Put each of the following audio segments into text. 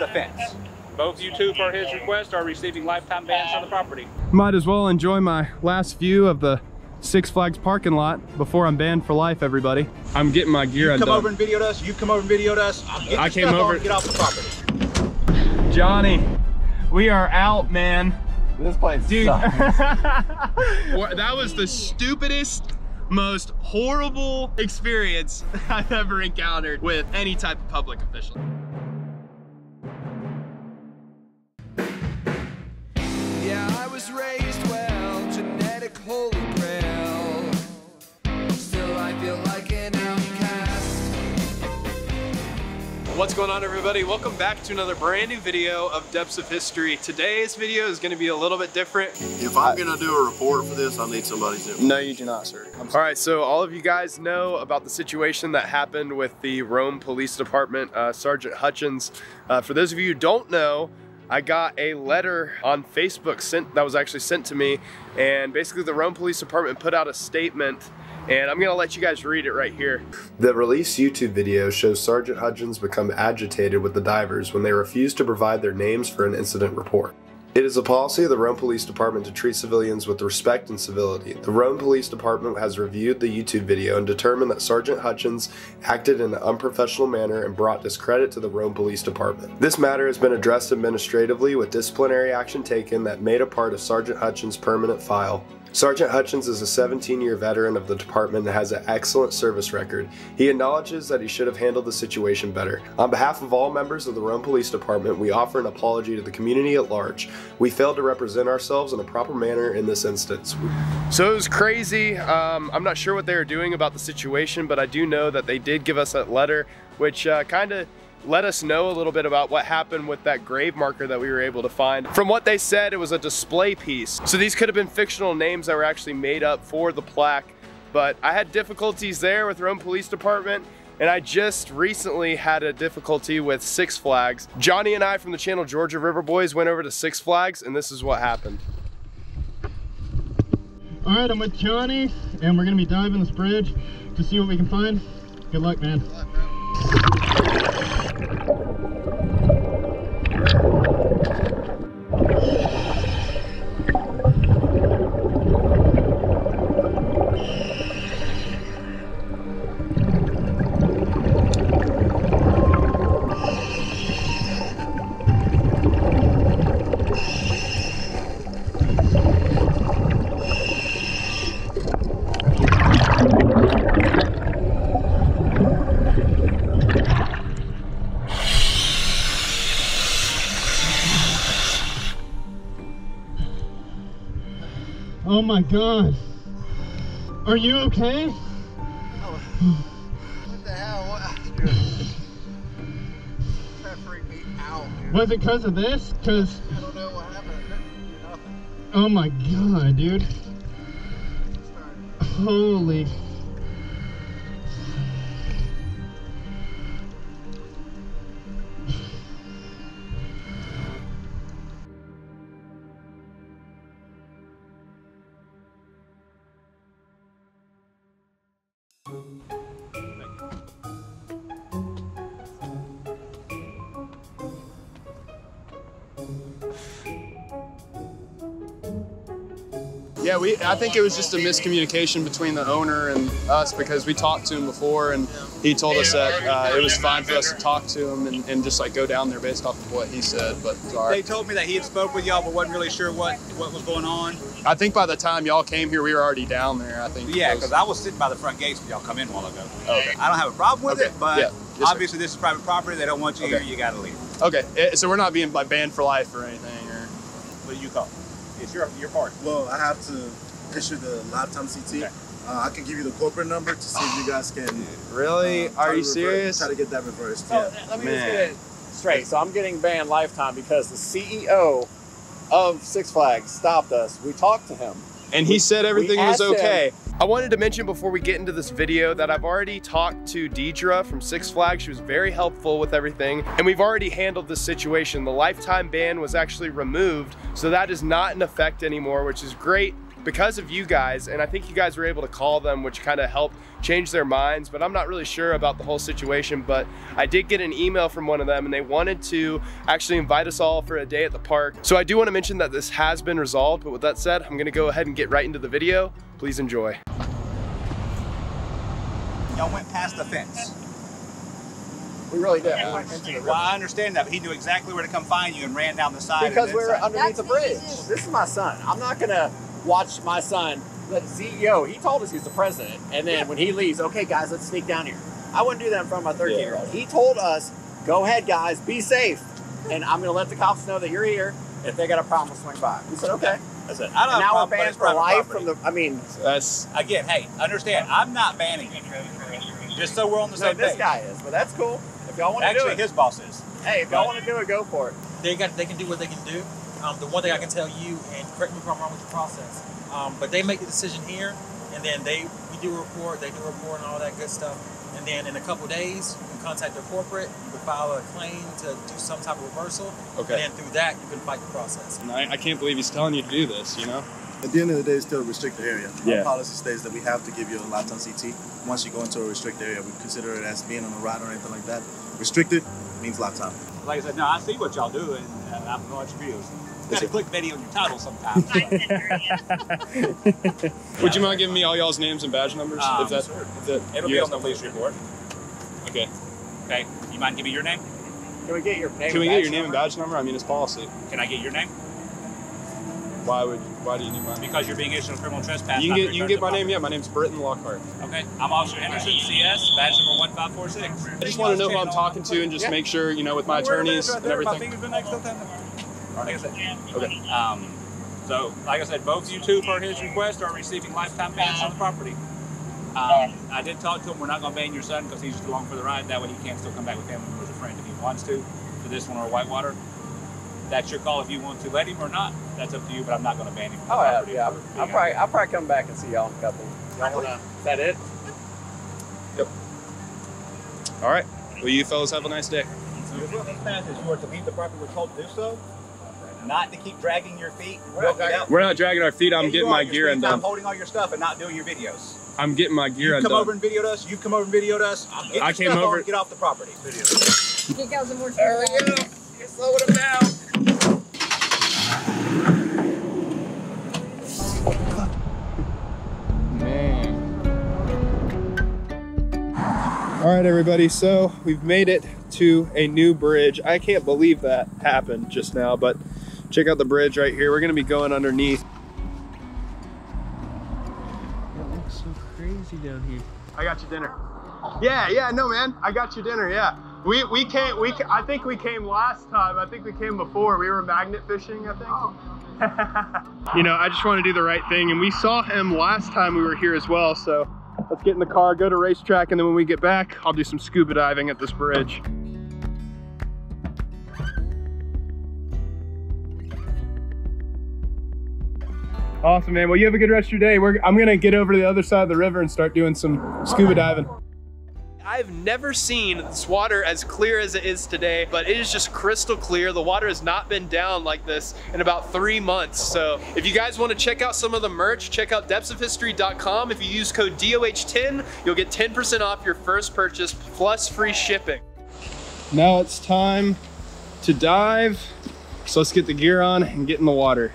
the fence. Both you two, per his request, are receiving lifetime bans on the property. Might as well enjoy my last view of the Six Flags parking lot before I'm banned for life, everybody. I'm getting my gear undone. Come over and videoed us, you come over and videoed us. I came over. Get off the property. Johnny, we are out, man. This place dude. Sucks. That was the stupidest, most horrible experience I've ever encountered with any type of public official. Yeah, I was raised well, genetic holy grail. Still I feel like an outcast. What's going on, everybody? Welcome back to another brand new video of Depths of History. Today's video is gonna be a little bit different. If I'm gonna do a report for this, I need somebody's input. No, you do not, sir. All right, so all of you guys know about the situation that happened with the Rome Police Department, Sergeant Hutchins. For those of you who don't know, I got a letter on Facebook that was actually sent to me, and basically the Rome Police Department put out a statement, and I'm gonna let you guys read it right here. The release YouTube video shows Sergeant Hudgens become agitated with the divers when they refuse to provide their names for an incident report. It is a policy of the Rome Police Department to treat civilians with respect and civility. The Rome Police Department has reviewed the YouTube video and determined that Sergeant Hutchins acted in an unprofessional manner and brought discredit to the Rome Police Department. This matter has been addressed administratively with disciplinary action taken that made a part of Sergeant Hutchins' permanent file. Sergeant Hutchins is a 17-year veteran of the department and has an excellent service record. He acknowledges that he should have handled the situation better. On behalf of all members of the Rome Police Department, we offer an apology to the community at large. We failed to represent ourselves in a proper manner in this instance. So it was crazy. I'm not sure what they were doing about the situation, but I do know that they did give us that letter, which kind of let us know a little bit about what happened with that grave marker that we were able to find. From what they said, it was a display piece. So these could have been fictional names that were actually made up for the plaque, but I had difficulties there with Rome Police Department, and I just recently had a difficulty with Six Flags. Johnny and I from the channel Georgia River Boys went over to Six Flags, and this is what happened. All right, I'm with Johnny, and we're gonna be diving this bridge to see what we can find. Good luck, man. Good luck, bro. Oh my God. Are you okay? What the hell? That freaked me out, dude. Was it because of this? Because I don't know what happened. I couldn't do nothing. Oh my God, dude. Holy. Yeah, I think it was just a miscommunication between the owner and us, because we talked to him before and he told us that it was fine for us to talk to him and just like go down there based off of what he said. But sorry. They told me that he had spoke with y'all but wasn't really sure what was going on. I think by the time y'all came here, we were already down there, I think. Yeah, because I was sitting by the front gates when y'all come in a while ago. Oh, okay. I don't have a problem with it, but yeah, obviously this is private property. They don't want you here. You got to leave. Okay, so we're not being banned for life or anything? Or what do you call it? It's your part. Well, I have to issue the lifetime CT. Okay. I can give you the corporate number to see if you guys can. Really? Are you serious? Try to get that reversed. So, yeah. Let me just get it straight. So I'm getting banned lifetime because the CEO of Six Flags stopped us. We talked to him. And he said everything was okay. I wanted to mention before we get into this video that I've already talked to Deidre from Six Flags. She was very helpful with everything. And we've already handled this situation. The lifetime ban was actually removed. So that is not in effect anymore, which is great. because of you guys, and I think you guys were able to call them, which kind of helped change their minds, but I'm not really sure about the whole situation. But I did get an email from one of them, and they wanted to actually invite us all for a day at the park. So I do want to mention that this has been resolved, but with that said, I'm gonna go ahead and get right into the video. Please enjoy. Y'all went past the fence. We really did. Yeah, well, I understand that, but he knew exactly where to come find you and ran down the side. Because we were underneath the bridge. This is my son. I'm not gonna watch my son. Let CEO, he told us he's the president, and then when he leaves, okay guys, let's sneak down here. I wouldn't do that in front of my 13-year-old. He told us, go ahead guys, be safe, and I'm gonna let the cops know that you're here. If they got a problem, we'll swing by. We said okay. I said, I don't know. Now we're banned for life from the. I mean, that's again. Hey, understand? I'm not banning you. Just so we're on the same page. This guy is, but that's cool. If y'all want to do it. Actually, his boss is. Hey, if y'all want to do it, go for it. They can do what they can do. The one thing I can tell you, and correct me if I'm wrong with the process, but they make the decision here, and then we do a report, they do a report and all that good stuff. And then in a couple of days, you can contact their corporate, you can file a claim to do some type of reversal. Okay. And then through that, you can fight the process. And I can't believe he's telling you to do this, you know? At the end of the day, it's still a restricted area. Yeah. Our policy states that we have to give you a lifetime CT. Once you go into a restricted area, we consider it as being on a ride or anything like that. Restricted means lifetime. Like I said, no, I see what y'all do, and I have no videos. You gotta click video on your title sometimes. Would you mind giving me all y'all's names and badge numbers? It'll be on the police report. Okay. Okay. You mind giving me your name? Can we get your name? Can we get your name and badge number? I mean, it's policy. Can I get your name? Why do you need my name? Because you're being issued a criminal trespass. You can get my name, yeah. My name's Britton Lockhart. Okay, I'm Officer Henderson, CS, badge number 1546. I just want to know who I'm talking to and just make sure, you know, with my attorneys and everything. Okay. So, like I said, both you two, per his request, are receiving lifetime bans on the property. I did talk to him. We're not going to ban your son because he's just along for the ride. That way he can still come back with family members or friends if he wants to this one or Whitewater. That's your call if you want to let him or not. That's up to you, but I'm not going to ban him. Oh, yeah. I'll probably come back and see y'all in a couple. Is that it? Yep. All right. Well, you fellas have a nice day. You are to leave the property. We're told to do so. Not to keep dragging your feet. We're not dragging our feet. I'm getting my gear undone. I'm holding all your stuff and not doing your videos. I'm getting my gear undone. You come over and videoed us. I came over. Get off the property. Kick out some more. There we go. You're slowing them down. Man. All right, everybody. So we've made it to a new bridge. I can't believe that happened just now, but check out the bridge right here. We're going to be going underneath. That looks so crazy down here. I got your dinner. Yeah, no, man. I got your dinner. Yeah. I think we came last time. I think we came before. We were magnet fishing, I think. Oh. You know, I just want to do the right thing. And we saw him last time we were here as well. So let's get in the car, go to racetrack. And then when we get back, I'll do some scuba diving at this bridge. Awesome, man. Well, you have a good rest of your day. I'm going to get over to the other side of the river and start doing some scuba diving. I've never seen this water as clear as it is today, but it is just crystal clear. The water has not been down like this in about 3 months. So if you guys want to check out some of the merch, check out depthsofhistory.com. If you use code DOH10, you'll get 10% off your first purchase plus free shipping. Now it's time to dive. So let's get the gear on and get in the water.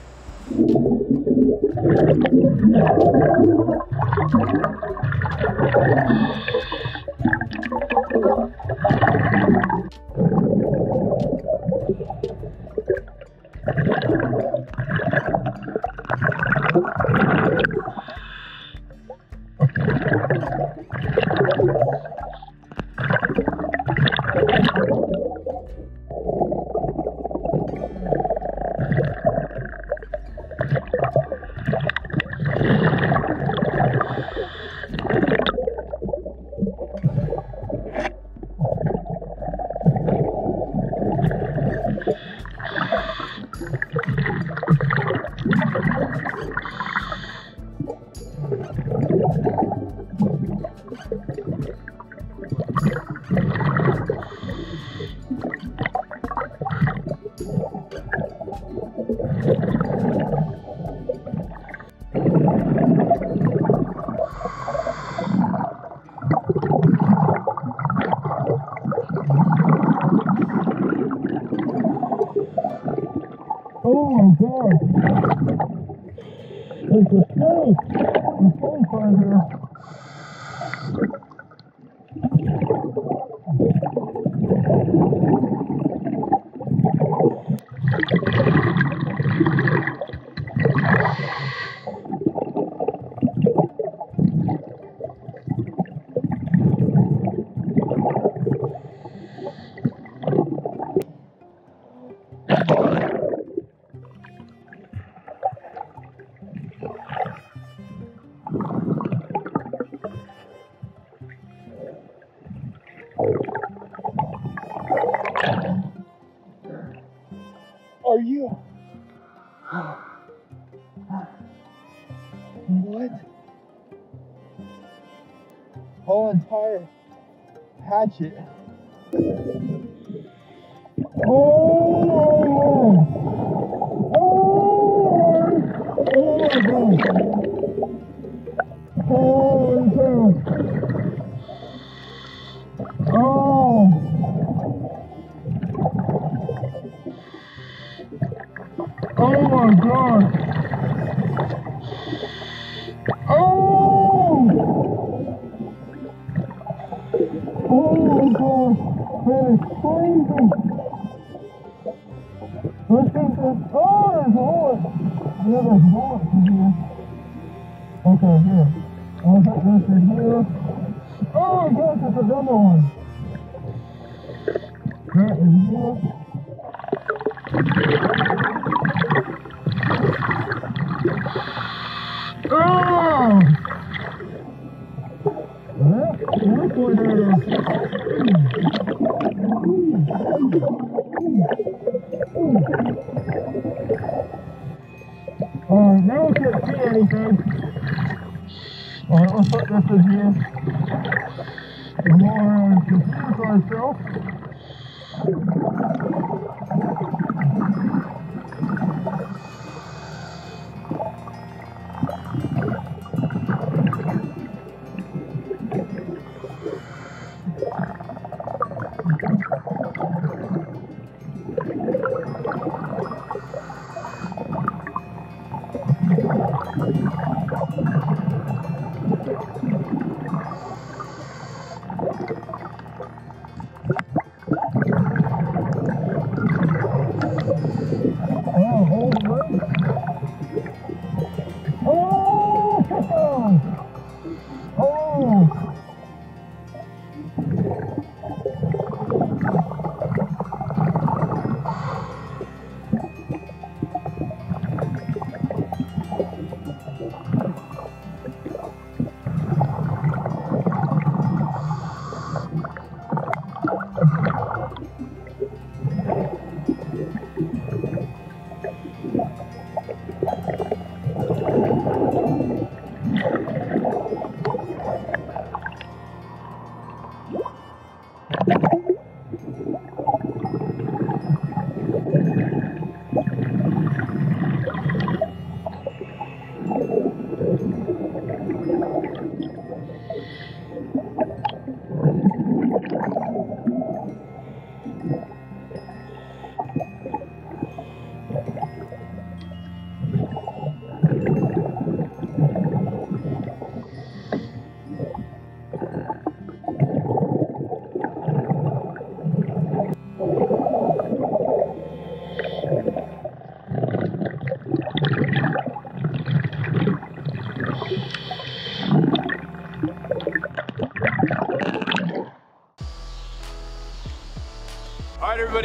and dead. There's a snake. The snake right here. Are you? What? Whole entire hatchet.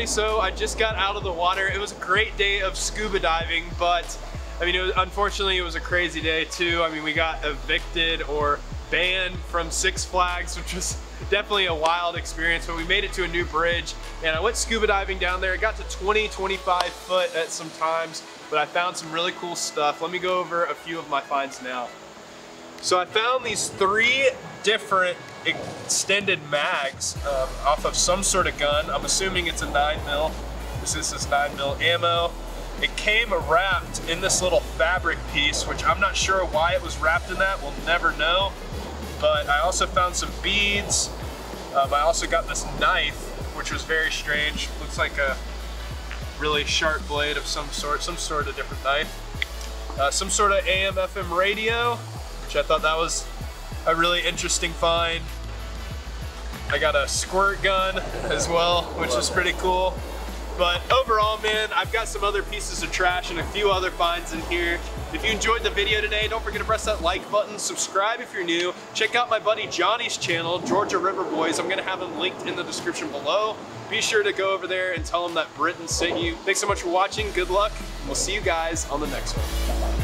So I just got out of the water. It was a great day of scuba diving, but I mean, unfortunately it was a crazy day too. I mean, we got evicted or banned from Six Flags, which was definitely a wild experience, but we made it to a new bridge and I went scuba diving down there. It got to 20, 25 foot at some times, but I found some really cool stuff. Let me go over a few of my finds now. So I found these three different extended mags off of some sort of gun. I'm assuming it's a 9mm. This is 9mm ammo. It came wrapped in this little fabric piece, which I'm not sure why it was wrapped in that. We'll never know. But I also found some beads. I also got this knife, which was very strange. Looks like a really sharp blade of some sort of different knife. Some sort of AM/FM radio, which I thought that was a really interesting find. I got a squirt gun as well, which is pretty cool. But overall, man, I've got some other pieces of trash and a few other finds in here. If you enjoyed the video today, don't forget to press that like button, subscribe if you're new, check out my buddy Johnny's channel, Georgia River Boys. I'm gonna have him linked in the description below. Be sure to go over there and tell him that Britton sent you. Thanks so much for watching, good luck, and we'll see you guys on the next one.